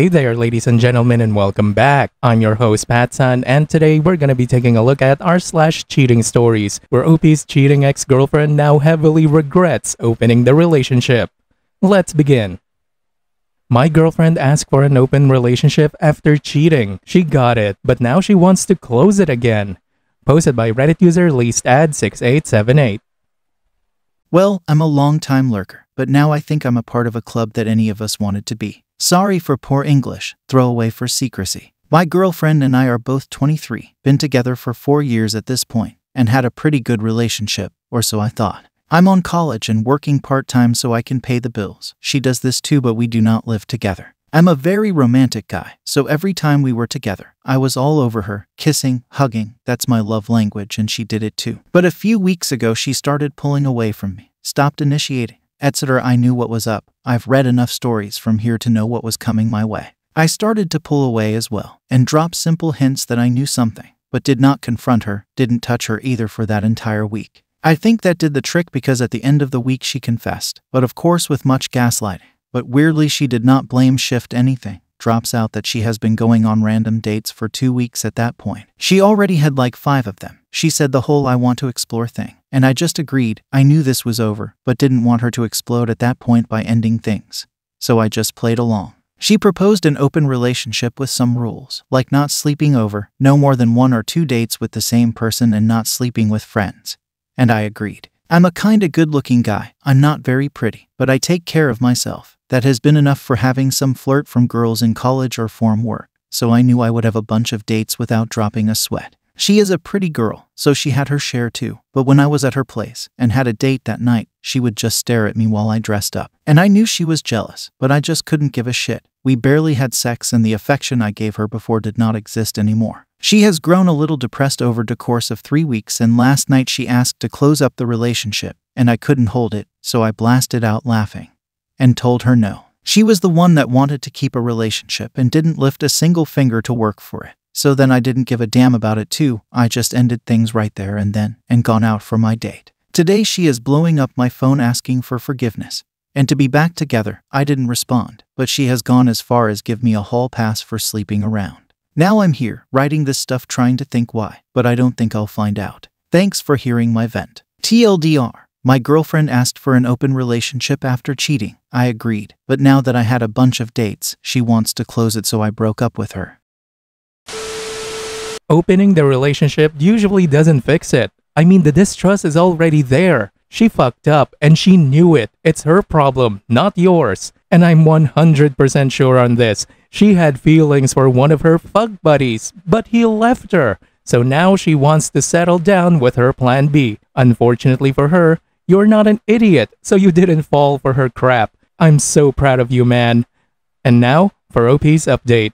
Hey there, ladies and gentlemen, and welcome back. I'm your host, Pat Sun, and today we're gonna be taking a look at r/cheating stories, where OP's cheating ex-girlfriend now heavily regrets opening the relationship. Let's begin. My girlfriend asked for an open relationship after cheating. She got it, but now she wants to close it again. Posted by Reddit user leastad6878. Well, I'm a long-time lurker, but now I think I'm a part of a club that any of us wanted to be. Sorry for poor English, throwaway for secrecy. My girlfriend and I are both 23, been together for 4 years at this point, and had a pretty good relationship, or so I thought. I'm on college and working part-time so I can pay the bills. She does this too, but we do not live together. I'm a very romantic guy, so every time we were together, I was all over her, kissing, hugging, that's my love language, and she did it too. But a few weeks ago she started pulling away from me, stopped initiating, etc. I knew what was up. I've read enough stories from here to know what was coming my way. I started to pull away as well, and dropped simple hints that I knew something, but did not confront her, didn't touch her either for that entire week. I think that did the trick because at the end of the week she confessed, but of course with much gaslighting. But weirdly she did not blame shift anything. Drops out that she has been going on random dates for 2 weeks at that point. She already had like 5 of them. She said the whole "I want to explore" thing, and I just agreed. I knew this was over, but didn't want her to explode at that point by ending things, so I just played along. She proposed an open relationship with some rules, like not sleeping over, no more than 1 or 2 dates with the same person, and not sleeping with friends, and I agreed. I'm a kinda good-looking guy, I'm not very pretty, but I take care of myself. That has been enough for having some flirt from girls in college or form work, so I knew I would have a bunch of dates without dropping a sweat. She is a pretty girl, so she had her share too, but when I was at her place and had a date that night, she would just stare at me while I dressed up. And I knew she was jealous, but I just couldn't give a shit. We barely had sex, and the affection I gave her before did not exist anymore. She has grown a little depressed over the course of 3 weeks, and last night she asked to close up the relationship, and I couldn't hold it, so I blasted out laughing and told her no. She was the one that wanted to keep a relationship and didn't lift a single finger to work for it. So then I didn't give a damn about it too. I just ended things right there and then, and gone out for my date. Today she is blowing up my phone asking for forgiveness and to be back together. I didn't respond, but she has gone as far as give me a hall pass for sleeping around. Now I'm here, writing this stuff trying to think why, but I don't think I'll find out. Thanks for hearing my vent. TLDR. My girlfriend asked for an open relationship after cheating. I agreed, but now that I had a bunch of dates, she wants to close it, so I broke up with her. Opening the relationship usually doesn't fix it. I mean, the distrust is already there. She fucked up and she knew it. It's her problem, not yours. And I'm 100% sure on this. She had feelings for one of her fuck buddies, but he left her. So now she wants to settle down with her plan B. Unfortunately for her, you're not an idiot, so you didn't fall for her crap. I'm so proud of you, man. And now for OP's update.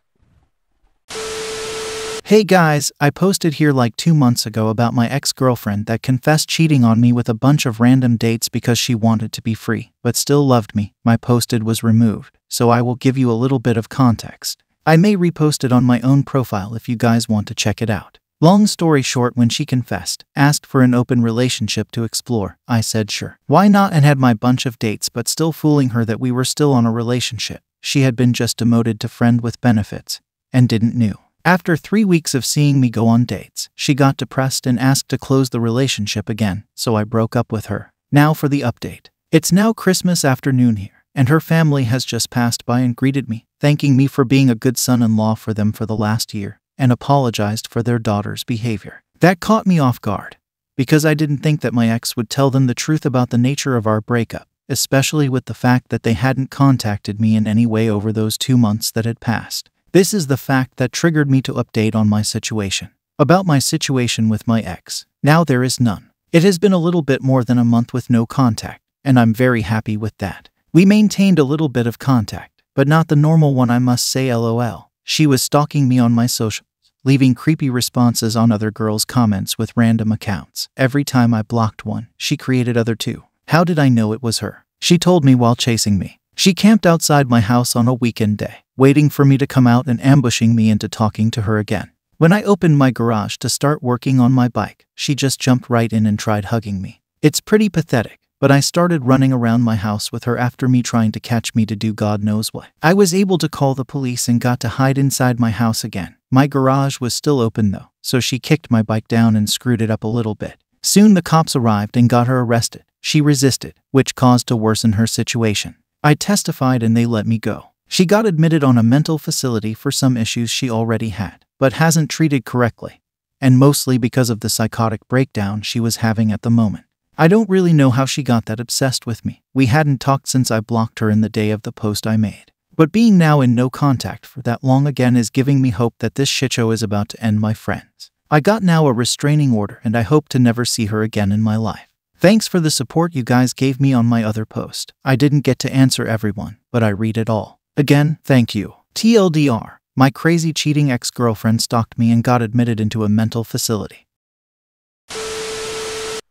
Hey guys, I posted here like 2 months ago about my ex-girlfriend that confessed cheating on me with a bunch of random dates because she wanted to be free, but still loved me. My posted was removed, so I will give you a little bit of context. I may repost it on my own profile if you guys want to check it out. Long story short, when she confessed, asked for an open relationship to explore, I said sure. Why not, and had my bunch of dates, but still fooling her that we were still on a relationship. She had been just demoted to friend with benefits, and didn't know. After 3 weeks of seeing me go on dates, she got depressed and asked to close the relationship again, so I broke up with her. Now for the update. It's now Christmas afternoon here, and her family has just passed by and greeted me, thanking me for being a good son-in-law for them for the last year, and apologized for their daughter's behavior. That caught me off guard, because I didn't think that my ex would tell them the truth about the nature of our breakup, especially with the fact that they hadn't contacted me in any way over those 2 months that had passed. This is the fact that triggered me to update on my situation. About my situation with my ex. Now there is none. It has been a little bit more than a month with no contact, and I'm very happy with that. We maintained a little bit of contact, but not the normal one, I must say, lol. She was stalking me on my socials, leaving creepy responses on other girls' comments with random accounts. Every time I blocked one, she created other two. How did I know it was her? She told me while chasing me. She camped outside my house on a weekend day, waiting for me to come out and ambushing me into talking to her again. When I opened my garage to start working on my bike, she just jumped right in and tried hugging me. It's pretty pathetic, but I started running around my house with her after me, trying to catch me to do God knows what. I was able to call the police and got to hide inside my house again. My garage was still open though, so she kicked my bike down and screwed it up a little bit. Soon the cops arrived and got her arrested. She resisted, which caused to worsen her situation. I testified and they let me go. She got admitted on a mental facility for some issues she already had, but hasn't treated correctly, and mostly because of the psychotic breakdown she was having at the moment. I don't really know how she got that obsessed with me. We hadn't talked since I blocked her in the day of the post I made. But being now in no contact for that long again is giving me hope that this shitshow is about to end, my friends. I got now a restraining order and I hope to never see her again in my life. Thanks for the support you guys gave me on my other post. I didn't get to answer everyone, but I read it all. Again, thank you. TLDR, my crazy cheating ex-girlfriend stalked me and got admitted into a mental facility.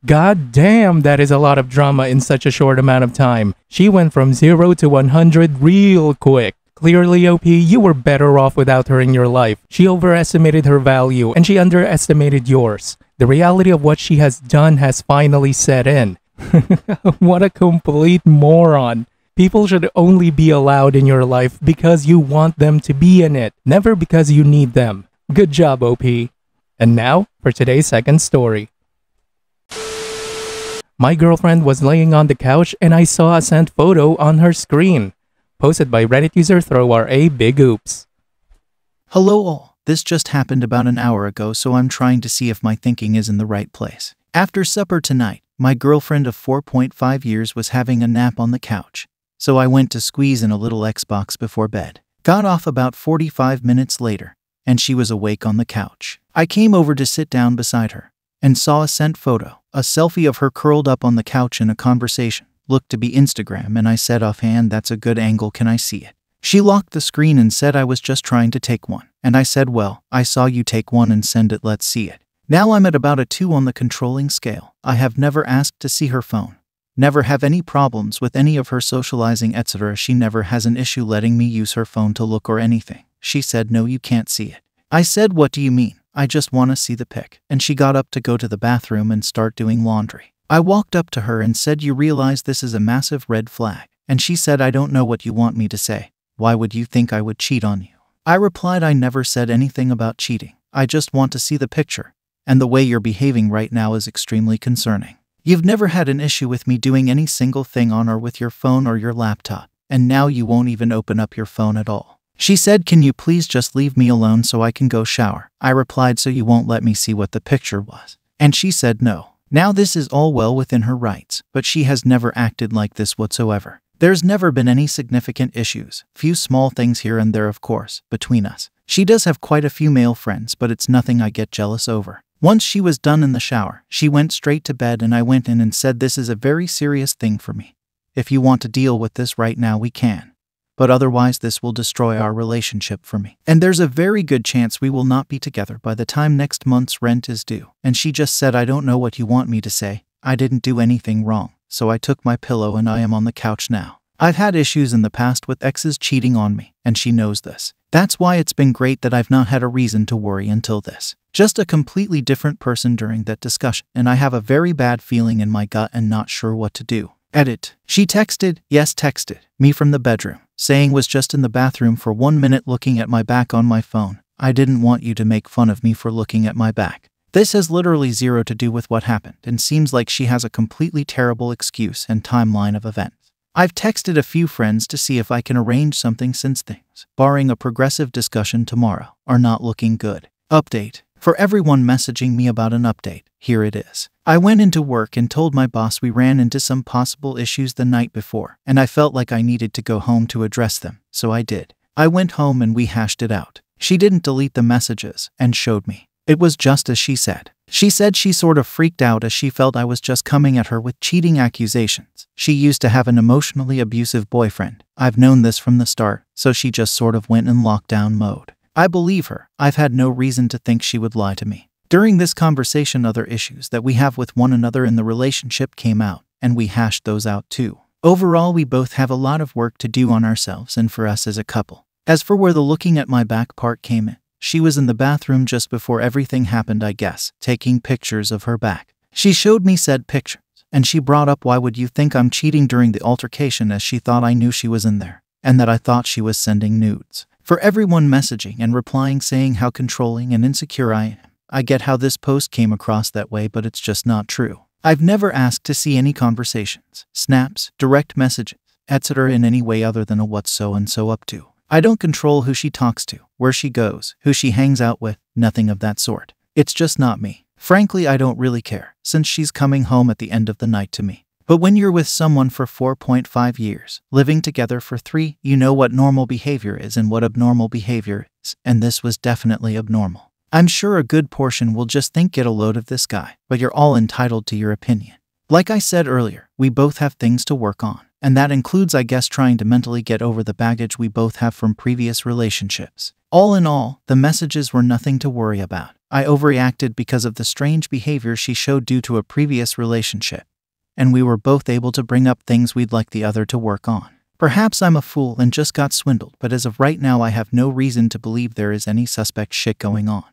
God damn, that is a lot of drama in such a short amount of time. She went from 0 to 100 real quick. Clearly, OP, you were better off without her in your life. She overestimated her value and she underestimated yours. The reality of what she has done has finally set in. What a complete moron. People should only be allowed in your life because you want them to be in it, never because you need them. Good job, OP. And now for today's second story. My girlfriend was laying on the couch and I saw a sent photo on her screen. Posted by Reddit user throwra big oops. Hello all. This just happened about an hour ago, so I'm trying to see if my thinking is in the right place. After supper tonight, my girlfriend of 4.5 years was having a nap on the couch. So I went to squeeze in a little Xbox before bed. Got off about 45 minutes later, and she was awake on the couch. I came over to sit down beside her, and saw a sent photo. A selfie of her curled up on the couch in a conversation. Looked to be Instagram, and I said offhand, that's a good angle, can I see it? She locked the screen and said I was just trying to take one. And I said, well, I saw you take one and send it, let's see it. Now I'm at about a 2 on the controlling scale. I have never asked to see her phone. Never have any problems with any of her socializing, etc. She never has an issue letting me use her phone to look or anything. She said, no, you can't see it. I said, what do you mean? I just want to see the pic. And she got up to go to the bathroom and start doing laundry. I walked up to her and said, you realize this is a massive red flag? And she said, I don't know what you want me to say. Why would you think I would cheat on you? I replied, I never said anything about cheating. I just want to see the picture. And the way you're behaving right now is extremely concerning. You've never had an issue with me doing any single thing on or with your phone or your laptop, and now you won't even open up your phone at all. She said, can you please just leave me alone so I can go shower? I replied, so you won't let me see what the picture was? And she said no. Now this is all well within her rights, but she has never acted like this whatsoever. There's never been any significant issues, few small things here and there of course, between us. She does have quite a few male friends, but it's nothing I get jealous over. Once she was done in the shower, she went straight to bed and I went in and said, this is a very serious thing for me. If you want to deal with this right now, we can. But otherwise, this will destroy our relationship for me. And there's a very good chance we will not be together by the time next month's rent is due. And she just said, I don't know what you want me to say. I didn't do anything wrong. So I took my pillow and I am on the couch now. I've had issues in the past with exes cheating on me, and she knows this. That's why it's been great that I've not had a reason to worry until this. Just a completely different person during that discussion, and I have a very bad feeling in my gut and not sure what to do. Edit. She texted, yes texted, me from the bedroom, saying was just in the bathroom for 1 minute looking at my back on my phone. I didn't want you to make fun of me for looking at my back. This has literally zero to do with what happened and seems like she has a completely terrible excuse and timeline of events. I've texted a few friends to see if I can arrange something since things, barring a progressive discussion tomorrow, are not looking good. Update. For everyone messaging me about an update, here it is. I went into work and told my boss we ran into some possible issues the night before, and I felt like I needed to go home to address them, so I did. I went home and we hashed it out. She didn't delete the messages and showed me. It was just as she said. She said she sort of freaked out as she felt I was just coming at her with cheating accusations. She used to have an emotionally abusive boyfriend. I've known this from the start, so she just sort of went in lockdown mode. I believe her. I've had no reason to think she would lie to me. During this conversation, other issues that we have with one another in the relationship came out, and we hashed those out too. Overall, we both have a lot of work to do on ourselves and for us as a couple. As for where the looking at my back part came in, she was in the bathroom just before everything happened, I guess, taking pictures of her back. She showed me said pictures, and she brought up, why would you think I'm cheating during the altercation, as she thought I knew she was in there, and that I thought she was sending nudes. For everyone messaging and replying saying how controlling and insecure I am. I get how this post came across that way, but it's just not true. I've never asked to see any conversations, snaps, direct messages, etc. in any way other than a what's so-and-so up to. I don't control who she talks to, where she goes, who she hangs out with, nothing of that sort. It's just not me. Frankly, I don't really care, since she's coming home at the end of the night to me. But when you're with someone for 4.5 years, living together for 3, you know what normal behavior is and what abnormal behavior is, and this was definitely abnormal. I'm sure a good portion will just think, get a load of this guy, but you're all entitled to your opinion. Like I said earlier, we both have things to work on, and that includes, I guess, trying to mentally get over the baggage we both have from previous relationships. All in all, the messages were nothing to worry about. I overreacted because of the strange behavior she showed due to a previous relationship, and we were both able to bring up things we'd like the other to work on. Perhaps I'm a fool and just got swindled, but as of right now I have no reason to believe there is any suspect shit going on.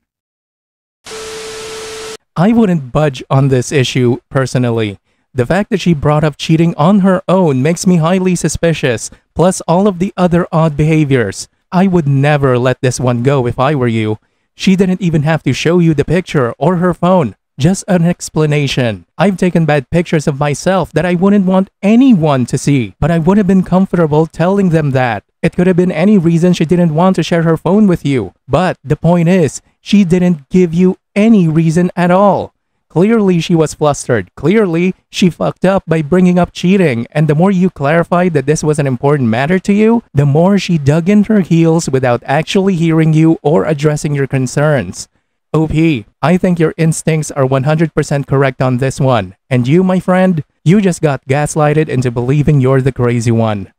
I wouldn't budge on this issue personally. The fact that she brought up cheating on her own makes me highly suspicious, plus all of the other odd behaviors. I would never let this one go if I were you. She didn't even have to show you the picture or her phone. Just an explanation. I've taken bad pictures of myself that I wouldn't want anyone to see, but I would have been comfortable telling them that. It could have been any reason she didn't want to share her phone with you. But the point is, she didn't give you any reason at all. Clearly she was flustered. Clearly she fucked up by bringing up cheating, and the more you clarified that this was an important matter to you, the more she dug in her heels without actually hearing you or addressing your concerns. OP, I think your instincts are 100% correct on this one. And you, my friend, you just got gaslighted into believing you're the crazy one.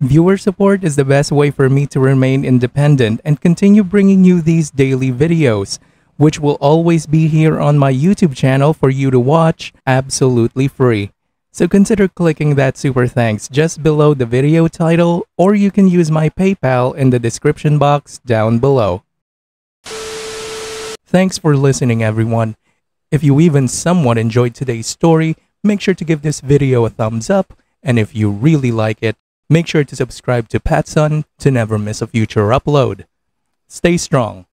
Viewer support is the best way for me to remain independent and continue bringing you these daily videos, which will always be here on my YouTube channel for you to watch absolutely free. So consider clicking that super thanks just below the video title, or you can use my PayPal in the description box down below. Thanks for listening, everyone. If you even somewhat enjoyed today's story, make sure to give this video a thumbs up, and if you really like it, make sure to subscribe to PattSun to never miss a future upload. Stay strong.